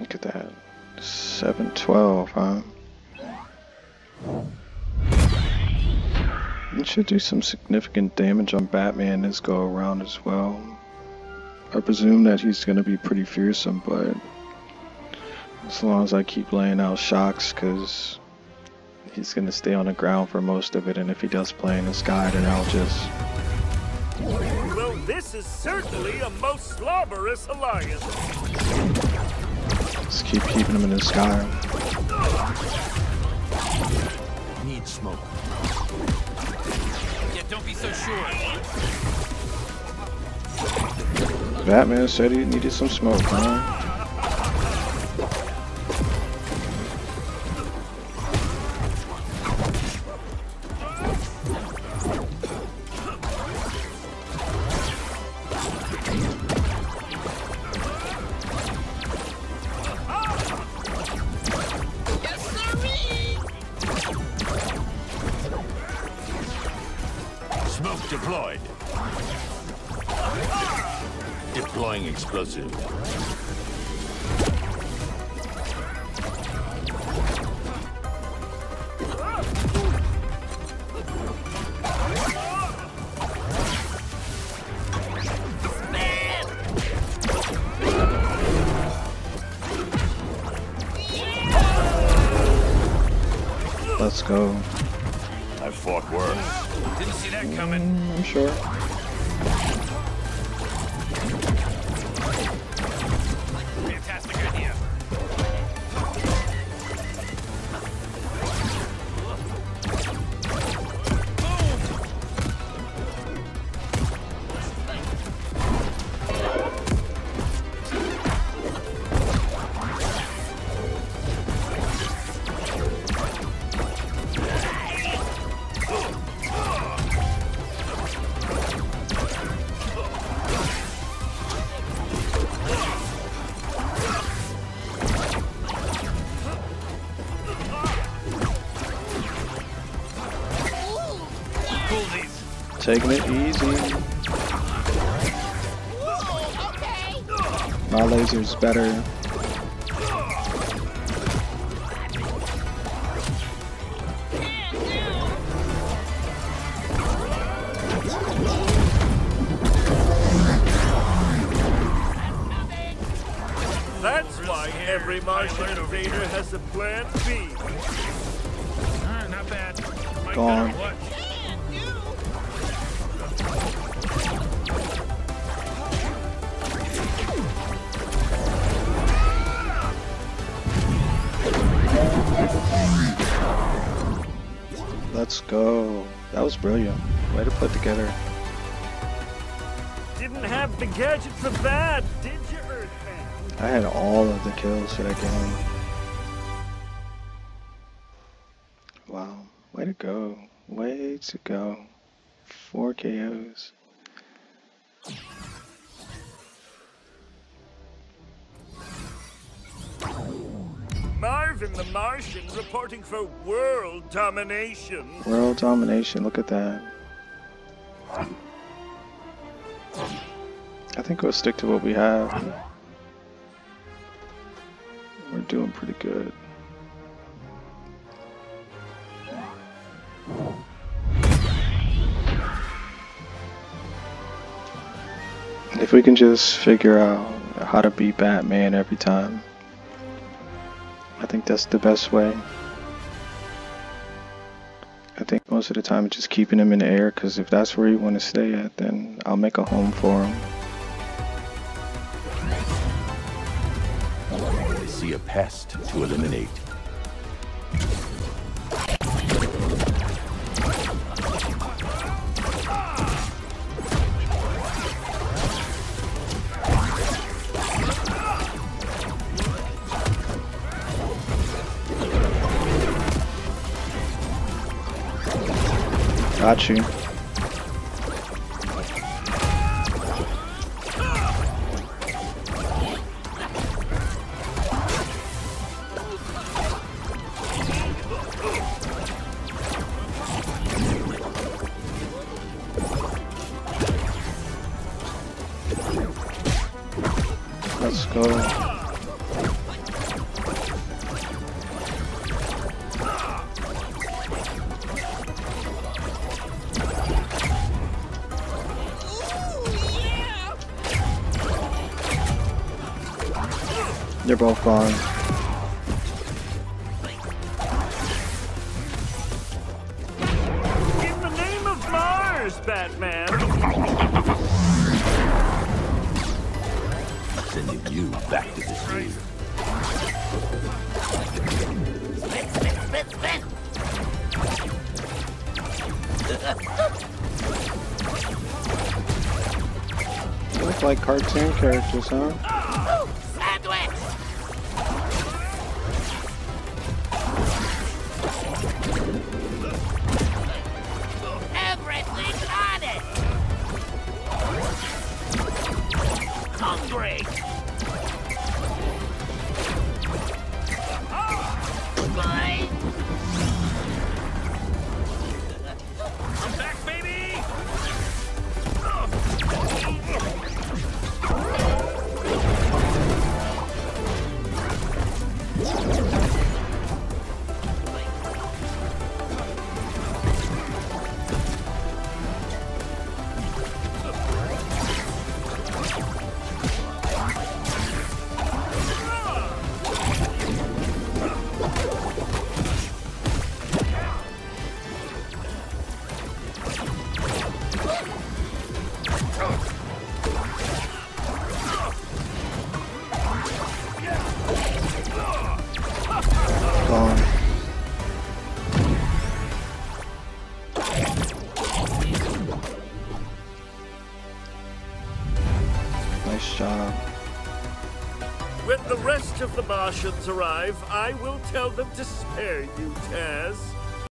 Look at that. 712, huh? It should do some significant damage on Batman this go around as well. I presume that he's going to be pretty fearsome, but as long as I keep laying out shocks, because he's going to stay on the ground for most of it, and if he does play in the sky, then I'll just... Well, this is certainly a most slobberous alliance. Just keep keeping him in the sky. Need smoke. Yeah, don't be so sure. Batman said he needed some smoke, huh? Deployed. Deploying explosive. Let's go. I fought worse. Didn't see that coming. I'm sure. Fantastic idea. Taking it easy. Okay. My laser's better. That's why every Martian invader has a plan B. Not bad. Gone. Let's go. That was brilliant. Way to put together. Didn't have the gadget for that, did you, Earthman? I had all of the kills for that game. Wow. Way to go. Way to go. 4 KOs. Marvin the Martian reporting for world domination. World domination, look at that. I think we'll stick to what we have. We're doing pretty good. If we can just figure out how to beat Batman every time, I think that's the best way. I think most of the time it's just keeping him in the air, because if that's where you want to stay at, then I'll make a home for him. I see a pest to eliminate. Got you. Let's go. They're both gone. In the name of Mars, Batman! Sending you back to this room. Spin! Look like cartoon characters, huh? When the rest of the Martians arrive, I will tell them to spare you, Taz.